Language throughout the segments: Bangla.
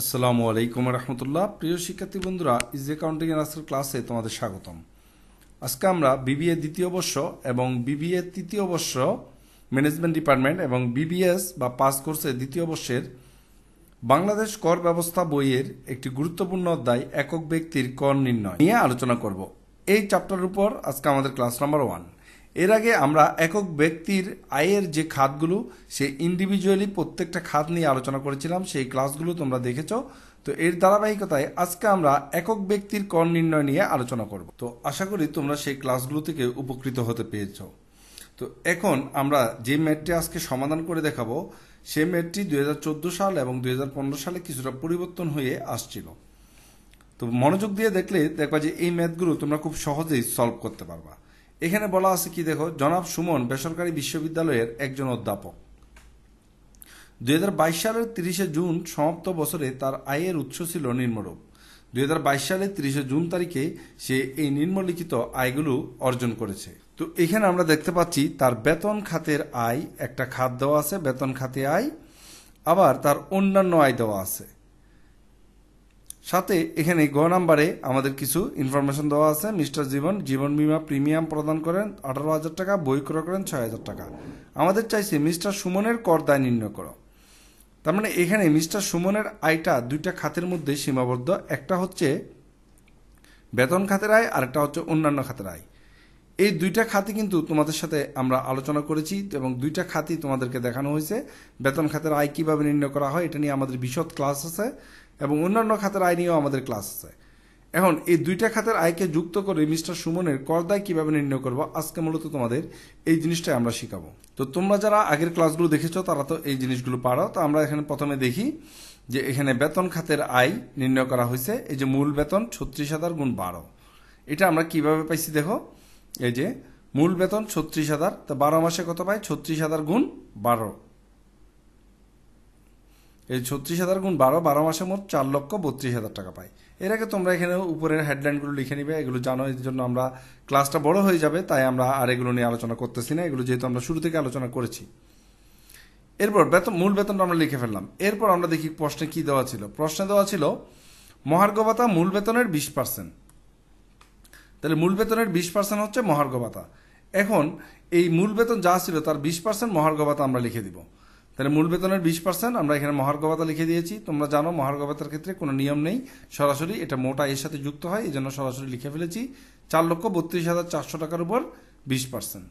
আসসালামু আলাইকুম রহমতুল্লাহ। প্রিয় শিক্ষার্থী বন্ধুরা, ইজ অ্যাকাউন্টিং এর আজকের ক্লাসে তোমাদের স্বাগতম। আজকে আমরা বিবিএ দ্বিতীয় বর্ষ এবং বিবিএ তৃতীয় বর্ষ ম্যানেজমেন্ট ডিপার্টমেন্ট এবং বিবিএস বা পাস কোর্সের দ্বিতীয় বর্ষের বাংলাদেশ কর ব্যবস্থা বইয়ের একটি গুরুত্বপূর্ণ অধ্যায় একক ব্যক্তির কর নির্ণয় নিয়ে আলোচনা করব। এই চ্যাপ্টারের উপর আজকে আমাদের ক্লাস নাম্বার 1। এর আগে আমরা একক ব্যক্তির আয়ের যে খাতগুলো সেই ইন্ডিভিজুয়ালি প্রত্যেকটা খাত নিয়ে আলোচনা করেছিলাম, সেই ক্লাসগুলো তোমরা দেখেছ। তো এর ধারাবাহিকতায় আজকে আমরা একক ব্যক্তির কর নির্ণয় নিয়ে আলোচনা করব। তো আশা করি তোমরা সেই ক্লাসগুলো থেকে উপকৃত হতে পেরেছ। তো এখন আমরা যে ম্যাথটি আজকে সমাধান করে দেখাবো সেই ম্যাথটি 2014 সাল এবং 2015 সালে কিছুটা পরিবর্তন হয়ে আসছিল। তো মনোযোগ দিয়ে দেখলে দেখবা যে এই ম্যাথগুলো তোমরা খুব সহজেই সলভ করতে পারবা। এখানে বলা আছে কি দেখো, জনাব সুমন বেসরকারি বিশ্ববিদ্যালয়ের একজন অধ্যাপক। 2022 সালের 30শে জুন সমাপ্ত বছরে তার আয়ের উৎস ছিল নিম্নরূপ। 2022 সালের 30শে জুন তারিখে সে এই নিম্নলিখিত আয়গুলো অর্জন করেছে। তো এখানে আমরা দেখতে পাচ্ছি তার বেতন খাতের আয় একটা খাত দেওয়া আছে, বেতন খাতে আয়, আবার তার অন্যান্য আয় দেওয়া আছে, সাথে এখানে গ নাম্বারে আমাদের কিছু ইনফরমেশন দেওয়া আছে। মিস্টার জীবন জীবন বিমা প্রিমিয়াম প্রদান করেন 18,000 টাকা, বই ক্রয় করেন 6,000 টাকা। আমাদের চাইছে মিস্টার সুমনের কর দায় নির্ণয় করো। তার মানে এখানে মিস্টার সুমনের আয়টা দুইটা খাতের মধ্যে সীমাবদ্ধ, একটা হচ্ছে বেতন খাতের আয় আর একটা হচ্ছে অন্যান্য খাতের আয়। এই দুইটা খাতে কিন্তু তোমাদের সাথে আমরা আলোচনা করেছি এবং দুইটা খাতই তোমাদেরকে দেখানো হয়েছে। বেতন খাতের আয় কীভাবে নির্ণয় করা হয় এটা নিয়ে আমাদের বিশদ ক্লাস আছে এবং অন্যান্য খাতের আয় নিয়েও আমাদের ক্লাস আছে। এখন এই দুইটা খাতের আয়কে যুক্ত করে মিস্টার সুমনের করদায় কীভাবে নির্ণয় করবো, আজকে মূলত তোমাদের এই জিনিসটাই আমরা শিখাবো। তো তোমরা যারা আগের ক্লাসগুলো দেখেছো তারা তো এই জিনিসগুলো পারো। তো আমরা এখানে প্রথমে দেখি যে এখানে বেতন খাতের আয় নির্ণয় করা হয়েছে। এই যে মূল বেতন 36,000 গুণ 12, এটা আমরা কিভাবে পাইছি দেখো। এই যে মূল বেতন 36,000, তা 12 মাসে কত পাই? 36,000 গুণ 12। এই 36,000 গুণ 12, 12 মাসে মোট 4,32,000 টাকা পাই। এর আগে তোমরা এখানে উপরের হেডলাইনগুলো লিখে নিবে, এগুলো জানো, এর জন্য আমরা ক্লাসটা বড় হয়ে যাবে তাই আমরা আর এগুলো নিয়ে আলোচনা করতেছি না, এগুলো যেহেতু আমরা শুরু থেকে আলোচনা করেছি। এরপর মূল বেতনটা আমরা লিখে ফেললাম। এরপর আমরা দেখি প্রশ্নে কি দেওয়া ছিল। প্রশ্নে দেওয়া ছিল মহার্ঘ ভাতা মূল বেতনের 20%। তাহলে মূল বেতনের 20% হচ্ছে মহার্ঘ ভাতা। এখন এই মূল বেতন যা ছিল তার 20% মহার্ঘ ভাতা আমরা লিখে দিব। তাহলে মূল বেতনের 20% আমরা এখানে মহার্ঘ ভাতা লিখে দিয়েছি। তোমরা জানো মহার্ঘ ভাতার ক্ষেত্রে কোনো নিয়ম নেই, সরাসরি এটা মোটা এর সাথে যুক্ত হয়, এই জন্য সরাসরি লিখে ফেলেছি 4,32,400 টাকার উপর 20%,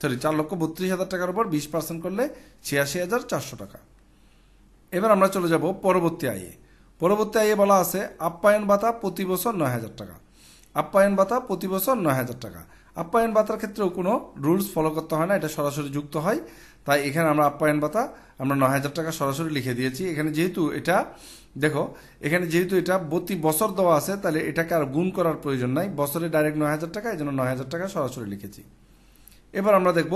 সরি 4,32,000 টাকার উপর 20% করলে 86,400 টাকা। এবার আমরা চলে যাব পরবর্তী আয়ে। পরবর্তী আয়ে বলা আছে আপ্যায়ন ভাতা প্রতি বছর 9,000 টাকা। আপ্যায়ন ভাতা প্রতি বছর 9,000 টাকা। আপ্যায়ন ভাতার ক্ষেত্রেও কোনো রুলস ফলো করতে হয় না, এটা সরাসরি যুক্ত হয়, তাই এখানে আমরা আপ্যায়ন ভাতা আমরা 9,000 টাকা সরাসরি লিখে দিয়েছি। এখানে যেহেতু এটা দেখো, এখানে যেহেতু এটা প্রতি বছর দেওয়া আছে তাহলে এটাকে আর গুণ করার প্রয়োজন নাই, বছরে ডাইরেক্ট 9,000 টাকা, এই জন্য 9,000 টাকা সরাসরি লিখেছি। এবার আমরা দেখব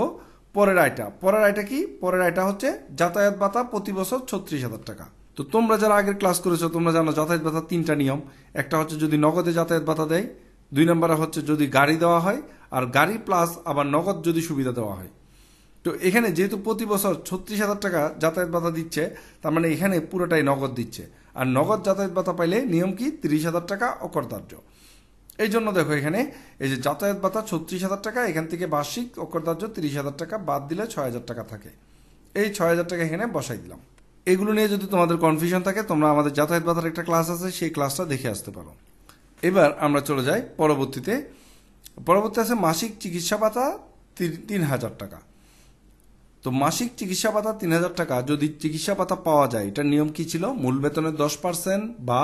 পরের আয়টা। পরের আয়টা কি? পরের আয়টা হচ্ছে যাতায়াত ভাতা প্রতি বছর 36,000 টাকা। তো তোমরা যারা আগের ক্লাস করেছো তোমরা জানো যাতায়াত ভাতা তিনটা নিয়ম, একটা হচ্ছে যদি নগদে যাতায়াত ভাতা দেয়, 2 নম্বরে হচ্ছে যদি গাড়ি দেওয়া হয়, আর গাড়ি প্লাস আবার নগদ যদি সুবিধা দেওয়া হয়। তো এখানে যেহেতু প্রতি বছর 36,000 টাকা যাতায়াত ভাতা দিচ্ছে, তার মানে এখানে পুরোটাই নগদ দিচ্ছে, আর নগদ যাতায়াত ভাতা পাইলে নিয়ম কি 30,000 টাকা অকরদার্য। এই জন্য দেখো এখানে এই যে যাতায়াত ভাতা 36,000 টাকা, এখান থেকে বার্ষিক অকরদার্য 30,000 টাকা বাদ দিলে 6,000 টাকা থাকে, এই 6,000 টাকা এখানে বসাই দিলাম। এগুলো নিয়ে যদি তোমাদের কনফিউশন থাকে তোমরা আমাদের যাতায়াত ভাতার একটা ক্লাস আছে, সেই ক্লাসটা দেখে আসতে পারো। এবার আমরা চলে যাই পরবর্তীতে। পরবর্তী আছে মাসিক চিকিৎসা ভাতা 3,000 টাকা। তো মাসিক চিকিৎসা ভাতা 3,000 টাকা যদি চিকিৎসা ভাতা পাওয়া যায়, এটার নিয়ম কি ছিল? মূল বেতনের 10% বা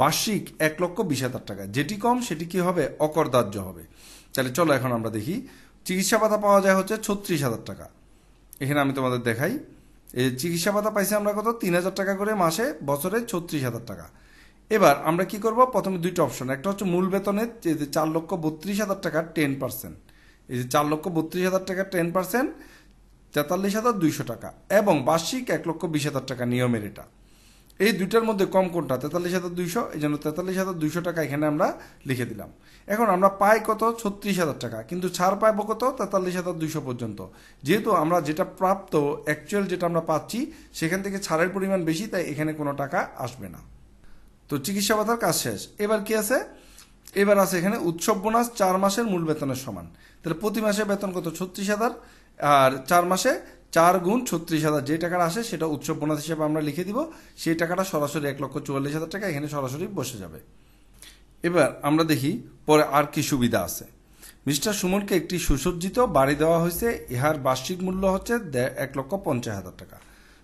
বার্ষিক 1,20,000 টাকা, যেটি কম সেটি কি হবে? অকরদার্য হবে। তাহলে চলো এখন আমরা দেখি চিকিৎসা ভাতা পাওয়া যায় হচ্ছে 36,000 টাকা। এখানে আমি তোমাদের দেখাই এই চিকিৎসা ভাতা পাইছি আমরা কত? 3,000 টাকা করে মাসে, বছরে 36,000 টাকা। এবার আমরা কি করব? প্রথমে দুইটা অপশন, একটা হচ্ছে মূল বেতনের 4,32,000 টাকার 10%, এই যে 4,32,000 টাকার 10%, 43,200 টাকা, এবং বার্ষিক 1,20,000 টাকা নিয়মের এটা। এই দুইটার মধ্যে কম কোনটা ৪৩২০০ এজন্য ৪৩২০০ টাকা এখানে আমরা লিখে দিলাম। এখন আমরা পাই কত ৩৬০০০ টাকা, কিন্তু ছাড় পাবো কত ৪৩২০০ পর্যন্ত। যেহেতু আমরা যেটা প্রাপ্ত অ্যাকচুয়াল যেটা আমরা পাচ্ছি সেখান থেকে ছাড়ের পরিমাণ বেশি, তাই এখানে কোনো টাকা আসবে না। তো চিকিৎসা ভাতার কাজ শেষ। এবার কি আছে, এবার আছে এখানে উৎসব বোনাস ৪ মাসের মূল বেতনের সমান। তাহলে প্রতি মাসে বেতন কত ৩৬০০০ আর ৪ মাসে 4 গুণ ৩৬০০০ যে টাকাটা আসে সেটা উৎসব বোনাস হিসেবে আমরা লিখে দিব। সেই টাকাটা সরাসরি ১,৪৪,০০০ টাকা এখানে সরাসরি বসে যাবে। এবার আমরা দেখি পরে আর কি সুবিধা আছে। মিস্টার সুমনকে একটি সুসজ্জিত বাড়ি দেওয়া হয়েছে, ইহার বার্ষিক মূল্য হচ্ছে ১,৫০,০০০ টাকা।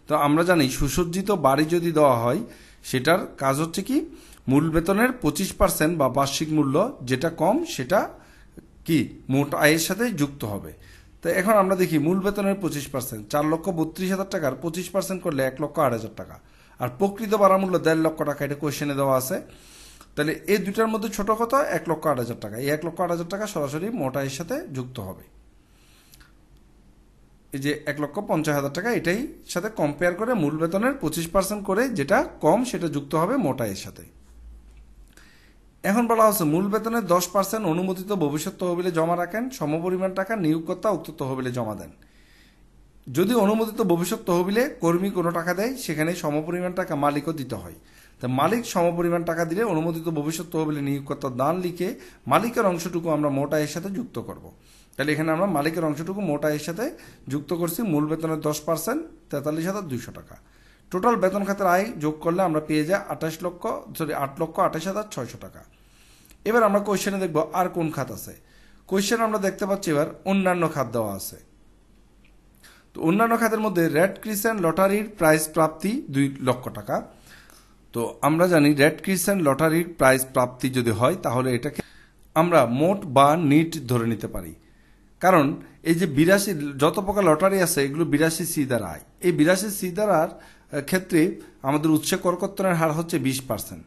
তো আমরা জানি সুসজ্জিত বাড়ি যদি দেওয়া হয় সেটার কাজ হচ্ছে কি মূল বেতনের 25% বা বার্ষিক মূল্য যেটা কম সেটা কি মোট আয়ের সাথে যুক্ত হবে। তো এখন আমরা দেখি মূল বেতনের 25% ৪,৩২,০০০ টাকার 25% করলে ১,০০,০০০ টাকা, আর প্রকৃত বাড়ামূল্য ১.৫ লক্ষ টাকা, এটা কোয়েশ্চেনে দেওয়া আছে। তাহলে এই দুটার মধ্যে ছোট কত ১,০০,০০০ টাকা। এই ১,০০,০০০ টাকা সরাসরি মোট আয়ের সাথে যুক্ত হবে। এই যে ১,৫০,০০০ টাকা এটাই সাথে কম্পেয়ার করে মূল বেতনের 25% করে যেটা কম সেটা যুক্ত হবে মোট আয়ের সাথে। এখন বলা হচ্ছে মূল বেতনের 10% অনুমোদিত ভবিষ্যৎ তহবিলে জমা রাখেন, সমপরিমাণ টাকা নিয়োগকর্তা উক্ত তহবিলে জমা দেন। যদি অনুমোদিত ভবিষ্যৎ তহবিলে কর্মী কোনো টাকা দেয় সেখানে সমপরিমাণ টাকা মালিকও দিতে হয়। তা মালিক সমপরিমাণ টাকা দিলে অনুমোদিত ভবিষ্যৎ তহবিলে নিয়োগকর্তা দান লিখে মালিকের অংশটুকু আমরা মোট আয়ের সাথে যুক্ত করব। তাহলে এখানে আমরা মালিকের অংশটুকু মোট আয়ের সাথে যুক্ত করছি, মূল বেতনের 10% ৪৩,২০০ টাকা। টোটাল বেতন খাতের আয় যোগ করলে আমরা পেয়ে যাই ৮,২৮,০০০ টাকা। এবার আমরা কোয়েশ্চেনে দেখব আর কোন খাত আছে। কোয়েশ্চেনে আমরা দেখতে পাচ্ছি এবার অন্যান্য খাত দেওয়া আছে। তো অন্যান্য খাতের মধ্যে রেড ক্রিসেন্ট লটারির প্রাইজ প্রাপ্তি ২ লক্ষ টাকা। তো আমরা জানি রেড ক্রিসেন্ট লটারির প্রাইজ প্রাপ্তি যদি হয় তাহলে এটাকে আমরা মোট বা নিট ধরে নিতে পারি, কারণ এই যে ৮২ যত প্রকার লটারি আছে এগুলো ৮২C দ্বারা আয়। এই ৮২C দ্বারার ক্ষেত্রে আমাদের উৎসে করকর্তনের হার হচ্ছে ২০%।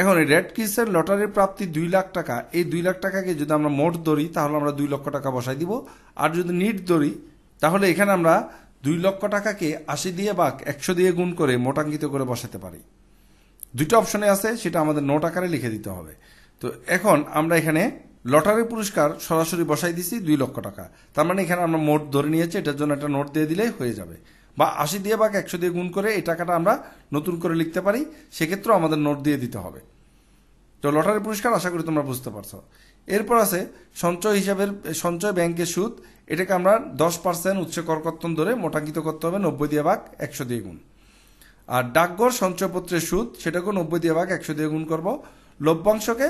এখন এই রেড ক্রিসেন্ট লটারির প্রাপ্তি ২ লাখ টাকা, এই 2 লাখ টাকাকে যদি আমরা মোট ধরি তাহলে আমরা ২ লক্ষ টাকা বসাই দিব। আর যদি নিট ধরি তাহলে এখানে আমরা ২ লক্ষ টাকাকে ৮০ দিয়ে বা ১০০ দিয়ে গুণ করে মোটাঙ্কিত করে বসাতে পারি। দুইটা অপশনে আছে, সেটা আমাদের নোট আকারে লিখে দিতে হবে। তো এখন আমরা এখানে লটারি পুরস্কার সরাসরি বসাই দিছি ২ লক্ষ টাকা, তার মানে এখানে আমরা মোট ধরে নিয়েছি, এটার জন্য একটা নোট দিয়ে দিলেই হয়ে যাবে, বা ৮০ দিয়ে বা ১০০ দিয়ে গুণ করে এই টাকাটা আমরা নতুন করে লিখতে পারি, সেক্ষেত্রেও আমাদের নোট দিয়ে দিতে হবে। তো লটারি পুরস্কার আশা করি তোমরা বুঝতে পারছো। এরপর আছে সঞ্চয় হিসাবের সঞ্চয় ব্যাংকের সুদ, এটাকে আমরা 10% উচ্চ করকর্তন ধরে মোটাঙ্কিত করতে হবে ৯০ দিয়ে ভাগ ১০০ দিয়ে গুণ। আর ডাকঘর সঞ্চয়পত্রের সুদ সেটাকে ৯০ দিয়ে ভাগ ১০০ দিয়ে গুণ করবো। লভ্যাংশকে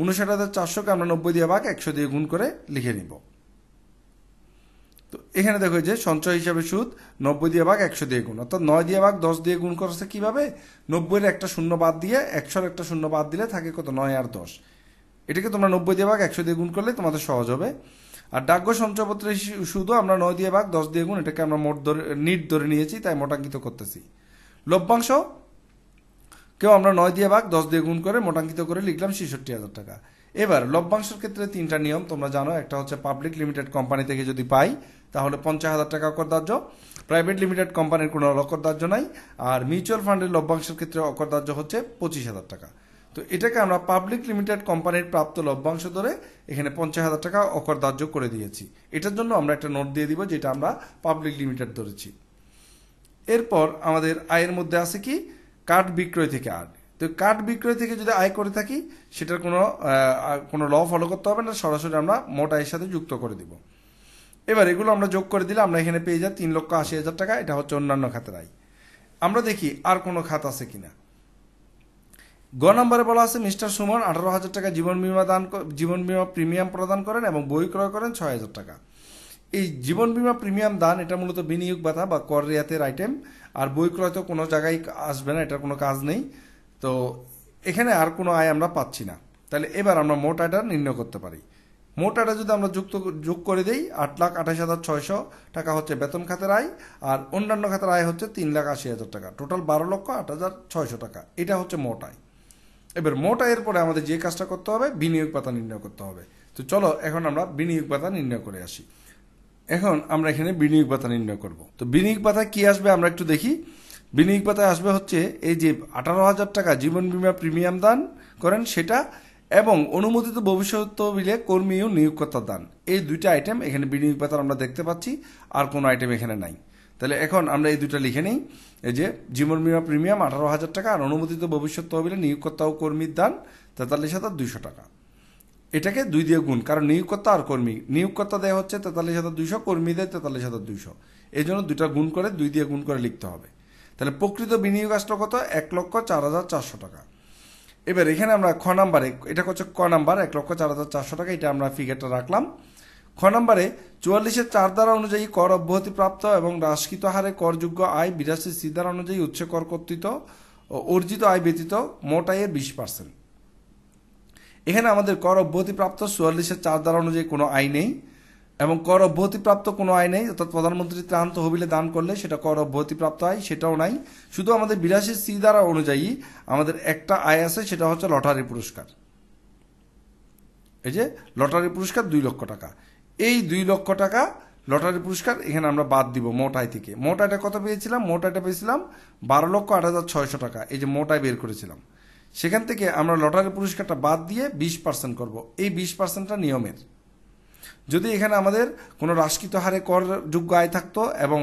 ৫৯,৪০০কে আমরা ৯০ দিয়ে ভাগ ১০০ দিয়ে গুণ করে লিখে নিব। তো এখানে দেখো যে সঞ্চয় হিসাবে সুদ ৯০ দিয়ে ভাগ ১০০ দিয়ে গুণ, অর্থাৎ ৯ দিয়ে ভাগ ১০ দিয়ে গুণ করছে। কিভাবে ৯০-এর একটা শূন্য বাদ দিয়ে ১০০-এর একটা শূন্য বাদ দিলে থাকে কত ৯ আর ১০। এটাকে তোমরা ৯০ দিয়ে ভাগ ১০০ দিয়ে গুণ করলে তোমাদের সহজ হবে। আর ডাকঘর সঞ্চয়পত্রের সুদও আমরা ৯ দিয়ে ভাগ ১০ দিয়ে গুণ, এটাকে আমরা মোট ধরে নিট ধরে নিয়েছি তাই মোটাঙ্কিত করতেছি। লভ্যাংশ কেউ আমরা ৯ দিয়ে ভাগ ১০ দিয়ে গুণ করে মোটাঙ্কিত করে লিখলাম ৬৬,০০০ টাকা। এবার লভ্যাংশের ক্ষেত্রে 3টা নিয়ম তোমরা জানো, একটা হচ্ছে পাবলিক লিমিটেড কোম্পানি থেকে যদি পাই তাহলে ৫০,০০০ টাকা অকরদার্য, প্রাইভেট লিমিটেড কোম্পানির কোনো অকরদার্য নাই। আর মিউচুয়াল ফান্ডের লভ্যাংশের ক্ষেত্রে অকরদার্য হচ্ছে ২৫,০০০ টাকা। তো এটাকে আমরা পাবলিক লিমিটেড কোম্পানির প্রাপ্ত লভ্যাংশ ধরে এখানে ৫০,০০০ টাকা অকরদার্য করে দিয়েছি, এটার জন্য আমরা একটা নোট দিয়ে দিব যেটা আমরা পাবলিক লিমিটেড ধরেছি। এরপর আমাদের আয়ের মধ্যে আছে কি কাঠ বিক্রয় থেকে আয়। তো কাঠ বিক্রয় থেকে যদি আয় করে থাকি সেটার কোনো ল ফলো করতে হবে না, সরাসরি আমরা মোট আয়ের সাথে যুক্ত করে দিব। এবার এগুলো আমরা যোগ করে দিলে আমরা এখানে পেয়ে যাই ৩,৮০,০০০ টাকা, এটা হচ্ছে অন্যান্য খাতের আয়। আমরা দেখি আর কোনো খাত আছে কিনা। গ নম্বরে বলা আছে মিস্টার সুমন ১৮,০০০ টাকা জীবন বিমা প্রিমিয়াম প্রদান করেন এবং বই ক্রয় করেন ৬,০০০ টাকা। এই জীবন বিমা প্রিমিয়াম দান এটা মূলত বিনিয়োগ ভাতা বা কর রেয়াতের আইটেম, আর বই ক্রয় তো কোনো জায়গায় আসবে না, এটার কোনো কাজ নেই। তো এখানে আর কোনো আয় আমরা পাচ্ছি না। তাহলে এবার আমরা মোট আয়টা নির্ণয় করতে পারি। মোট আয়টা যদি আমরা যোগ করে দিই ৮,২৮,৬০০ টাকা হচ্ছে বেতন খাতের আয়, আর অন্যান্য খাতের আয় হচ্ছে ৩,৮০,০০০ টাকা, টোটাল ১২,০৮,৬০০ টাকা, এটা হচ্ছে মোট আয়। এবার মোট আয়ের পরে আমাদের যে কাজটা করতে হবে বিনিয়োগ ভাতা নির্ণয় করতে হবে। তো চলো এখন আমরা বিনিয়োগ ভাতা নির্ণয় করে আসি। এখন আমরা এখানে বিনিয়োগ ভাতা নির্ণয় করব। তো বিনিয়োগ ভাতা কি আসবে আমরা একটু দেখি। বিনিয়োগ পাতায় আসবে হচ্ছে এই যে 18000 টাকা জীবন বীমা প্রিমিয়াম দান করেন সেটা এবং অনুমোদিত ভবিষ্যৎ তহবিলে কর্মী ও নিয়োগকর্তা দান এই দুইটা আইটেম এখানে বিনিয়োগ পাতা আমরা দেখতে পাচ্ছি আর কোন আইটেম এখানে নাই তাহলে এখন আমরা এই দুটো লিখে নেই এই যে জীবন বীমা প্রিমিয়াম 18000 টাকা আর অনুমোদিত ভবিষ্যৎ তহবিলে নিয়োগকর্তা ও কর্মীর দান 43200 টাকা এটাকে 2 দিয়ে গুণ কারণ নিয়োগকর্তা আর কর্মী নিয়োগকর্তা দেয়া হচ্ছে 43200 কর্মী দেয় 43200 এজন্য দুটো গুণ করে 2 দিয়ে গুণ করে লিখতে হবে তাহলে প্রকৃত বিনিয়োগ আসলো কত 1,04,400 টাকা এবার এখানে আমরা খ নম্বরে এটা হচ্ছে ক নাম্বার 1,04,400 টাকা এটা আমরা ফিগারটা রাখলাম খ নম্বরে 44 এর 4 ধারা অনুযায়ী কর অব্যাহতি প্রাপ্ত এবং রাজস্বকৃত হারে করযোগ্য আয় 82 সি ধারা অনুযায়ী উচ্চ কর কর্তৃত অর্জিত আয় ব্যতীত মোট আয়ের 20% এখানে আমাদের কর অব্যাহতি প্রাপ্ত 44 এর 4 ধারা অনুযায়ী কোনো আয় নেই এবং কর অব্যাহতি প্রাপ্ত কোনো আয় নেই অর্থাৎ প্রধানমন্ত্রী ত্রাণ তহবিলে দান করলে সেটা কর অব্যাহতি প্রাপ্ত আয় সেটাও নাই শুধু আমাদের 82 সি ধারা অনুযায়ী আমাদের একটা আয় আছে সেটা হচ্ছে লটারি পুরস্কার এই যে লটারি পুরস্কার 2 লক্ষ টাকা এই 2 লক্ষ টাকা লটারি পুরস্কার এখানে আমরা বাদ দিব মোট আয় থেকে মোট আয়টা কত পেয়েছিলাম মোট আয়টা পেয়েছিলাম 12 লক্ষ 8600 টাকা এই যে মোট আয় বের করেছিলাম সেখান থেকে আমরা লটারি পুরস্কারটা বাদ দিয়ে 20% করব এই 20%টা নিয়মের যদি এখানে আমাদের কোনো রাজস্বকৃত হারে কর যোগ্য আয় থাকতো এবং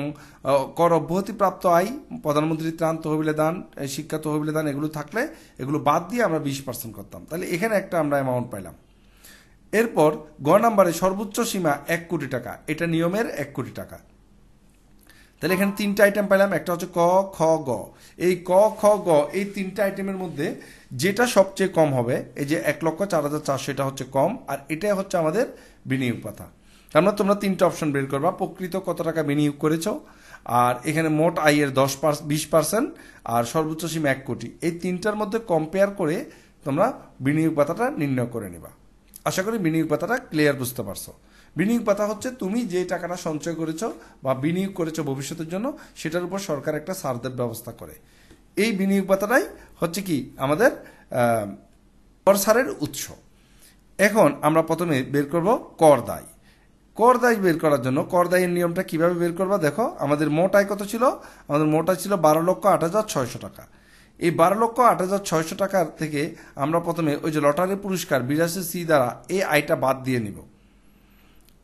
কর অব্যাহতি প্রাপ্ত আয় প্রধানমন্ত্রী ত্রাণ তহবিলে দান শিক্ষা তহবিলে দান এগুলো থাকলে এগুলো বাদ দিয়ে আমরা 20% করতাম তাহলে এখানে একটা আমরা অ্যামাউন্ট পাইলাম এরপর গ নম্বরে সর্বোচ্চ সীমা 1 কোটি টাকা এটা নিয়মের 1 কোটি টাকা তাহলে এখানে তিনটা আইটেম পেলাম একটা হচ্ছে ক খ গ এই ক খ গ এই তিনটা আইটেমের মধ্যে যেটা সবচেয়ে কম হবে এই যে 1,04,400 এটা হচ্ছে কম আর এটা হচ্ছে আমাদের বিনিয়োগ পাতা আমরা তোমরা তিনটা অপশন বের করবা প্রকৃত কত টাকা বিনিয়োগ করেছো আর এখানে মোট আয়ের 10% 20% আর সর্বোচ্চ সীমা 1 কোটি এই তিনটার মধ্যে কম্পেয়ার করে তোমরা বিনিয়োগ পাতাটা নির্ণয় করে নেবা আশা করি বিনিয়োগ পাতাটা ক্লিয়ার বুঝতে পারছো বিনিয়োগ পাতা হচ্ছে তুমি যে টাকাটা সঞ্চয় করেছো বা বিনিয়োগ করেছো ভবিষ্যতের জন্য সেটার উপর সরকার একটা সারদার ব্যবস্থা করে এই বিনিয়োগ পাতাটাই হচ্ছে কি আমাদের কর সারের উৎস এখন আমরা প্রথমে বের করব করদায় করদায় বের করার জন্য করদায়ের নিয়মটা কিভাবে বের করবা দেখো আমাদের মোট আয় কত ছিল আমাদের মোট আয় ছিল 12 লক্ষ 8600 টাকা এই 12 লক্ষ 8600 টাকা থেকে আমরা প্রথমে ওই যে লটারি পুরস্কার 82 সি দ্বারা এই আয়টা বাদ দিয়ে নিব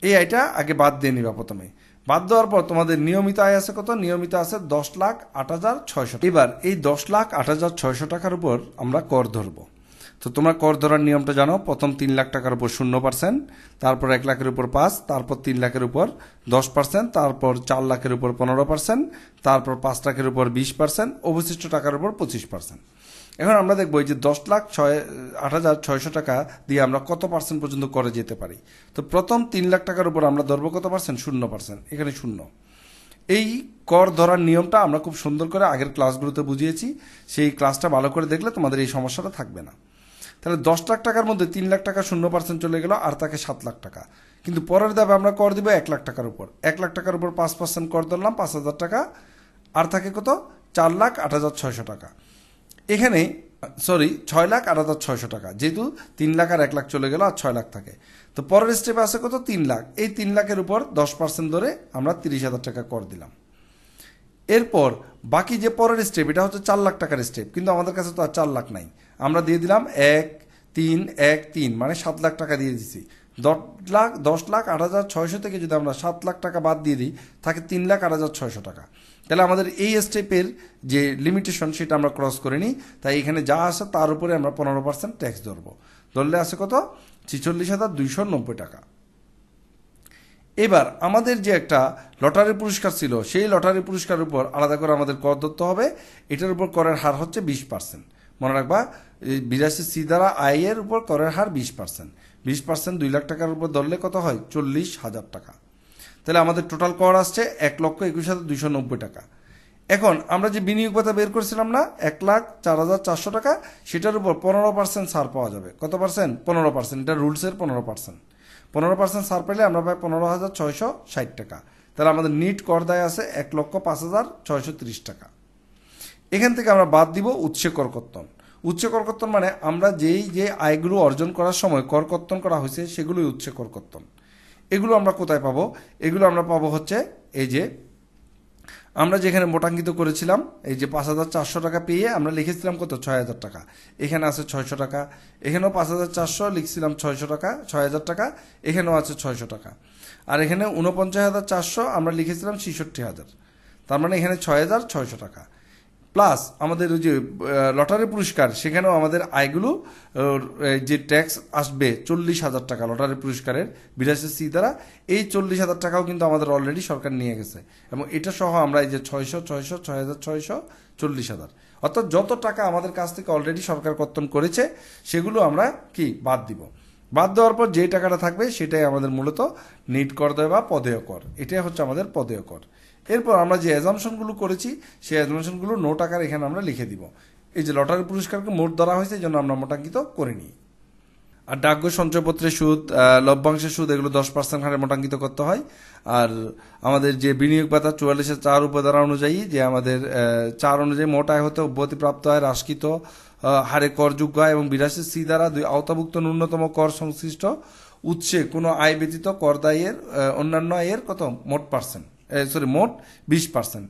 এই আয়টা আগে বাদ দিয়ে নিবা প্রথমে বাদ দেওয়ার পর তোমাদের নিয়মিত আয় আছে কত নিয়মিত আছে 10 লাখ 8600 টাকা এবার এই 10 লাখ 8600 টাকার উপর আমরা কর ধরব তো তোমরা কর ধরার নিয়মটা জানো প্রথম 3 লাখ টাকার উপর 0% তারপর 1 লাখের উপর 5 তারপর 3 লাখের উপর 10% তারপর 4 লাখের উপর 15% তারপর 5 লাখের উপর 20% অবশিষ্ট টাকার উপর 25% এখন আমরা দেখব এই যে 10 লাখ 8600 টাকা দিয়ে আমরা কত % পর্যন্ত করে যেতে পারি তো প্রথম 3 লাখ টাকার উপর আমরা ধরব কত % 0% এখানে 0 এই কর ধরার নিয়মটা আমরা খুব সুন্দর করে আগের ক্লাসগুলোতে বুঝিয়েছি সেই ক্লাসটা ভালো করে দেখলে তোমাদের এই সমস্যাটা থাকবে না তাহলে 10 লাখ টাকার মধ্যে 3 লাখ টাকা 0% চলে গেল আর তাকে 7 লাখ টাকা কিন্তু পরের ধাপে আমরা কর দিব 1 লাখ টাকার উপর 1 লাখ টাকার উপর 5% কর দিলাম 5000 টাকা আর তাকে কত 4 লাখ 8600 টাকা এখানে সরি 6 লাখ 8600 টাকা যেহেতু 3 লাখ আর 1 লাখ চলে গেল আর 6 লাখ থাকে তো পরের স্টেপে আছে কত 3 লাখ এই 3 লাখের উপর 10% ধরে আমরা 30000 টাকা কর দিলাম এরপর বাকি যে পরের স্টেপ এটা হচ্ছে 4 লাখ টাকার স্টেপ কিন্তু আমাদের কাছে তো আর 4 লাখ নাই আমরা দিয়ে দিলাম 1 3 1 3 মানে 7 লাখ টাকা দিয়ে দিয়েছি 10 লাখ 8600 থেকে যদি আমরা 7 লাখ টাকা বাদ দিয়ে দিই থাকে 3 লাখ 8600 টাকা তাহলে আমাদের এই স্টেপের যে লিমিটেশন সেটা আমরা ক্রস করিনি তাই এখানে যা আসে তার উপরে আমরা 15% ট্যাক্স ধরব ধরলে আসে কত 46290 টাকা এবার আমাদের যে একটা লটারি পুরস্কার ছিল সেই লটারি পুরস্কারের উপর আলাদা করে আমাদের কর দিতে হবে এটার উপর করের হার হচ্ছে 20% মনে রাখবা 82 সি দ্বারা আয়ের উপর করের হার 20% 2 লাখ টাকার উপর ধরলে কত হয় 40000 টাকা তাহলে আমাদের টোটাল কর আসছে 1,21,290 টাকা এখন আমরা যে বিনিয়োগ পাতা বের করেছিলাম না 1,04,400 টাকা সেটার উপর 15% ছাড় পাওয়া যাবে কত % 15% এটা রুলস এর 15% ছাড় পেলে আমরা পাই 15660 টাকা তাহলে আমাদের নিট কর দায় আছে 1,05,630 টাকা এখান থেকে আমরা বাদ দিব উচ্চ কর কর্তন মানে আমরা যে আয়গুলো অর্জন করার সময় কর কর্তন করা হয়েছে সেগুলোই উচ্চ কর কর্তন এগুলো আমরা কোথায় পাবো এগুলো আমরা পাবো হচ্ছে এই যে আমরা যেখানে মোটাঙ্কিত করেছিলাম এই যে 5400 টাকা পেয়ে আমরা লিখেছিলাম কত 6000 টাকা এখানে আছে 600 টাকা এখানেও 5400 লিখছিলাম 600 টাকা 6000 টাকা এখানেও আছে 600 টাকা আর এখানে 49400 আমরা লিখেছিলাম 66000 তার মানে এখানে 6600 টাকা প্লাস আমাদের যে লটারি পুরস্কার সেখানেও আমাদের আয়গুলো যে ট্যাক্স আসবে 40000 টাকা লটারি পুরস্কারের 82C দ্বারা এই 40000 টাকাও কিন্তু আমাদের অলরেডি সরকার নিয়ে গেছে এবং এটা সহ আমরা এই যে 6600 6600 6600 40000 অর্থাৎ যত টাকা আমাদের কাছ থেকে অলরেডি সরকার কর্তন করেছে সেগুলো আমরা কি বাদ দিব বাদ দেওয়ার পর যে টাকাটা থাকবে সেটাই আমাদের মূলত নিট কর দেয় বা পদেয় কর এটাই হচ্ছে আমাদের পদেয় কর এরপর আমরা যে অ্যাজাম্পশন গুলো করেছি সেই অ্যাজাম্পশন গুলো নোট আকারে এখানে আমরা লিখে দিব এই যে লটারি পুরস্কারকে মোট ধরা হয়েছে এজন্য আমরা মোটাঙ্কিত করিনি আর ডাকঘর সঞ্চয়পত্রের সুদ লভ্যাংশের সুদ এগুলো 10% হারে মোটাঙ্কিত করতে হয় আর আমাদের যে বিনিয়োগ ভাতা 44 এর 4 উপধারা অনুযায়ী যে আমাদের 4 অনুযায়ী মোট আয় হতে অব্যাহতি প্রাপ্ত হয় রাশকৃত হারে করযোগ্য এবং 82C দ্বারা দুই আওতাভুক্ত ন্যূনতম কর সংশ্লিষ্ট উৎসে কোনো আয় ব্যতীত করদায়ের অন্যান্য আয়ের কত মোট পার্সেন্ট মোট 20%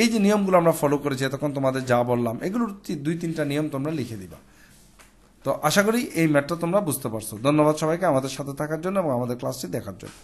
এই যে নিয়মগুলো আমরা ফলো করেছি এতক্ষণ তোমাদের যা বললাম এগুলোর দুই তিনটা নিয়ম তোমরা লিখে দিবা তো আশা করি এই ম্যাথটা তোমরা বুঝতে পারছো ধন্যবাদ সবাইকে আমাদের সাথে থাকার জন্য এবং আমাদের ক্লাসটি দেখার জন্য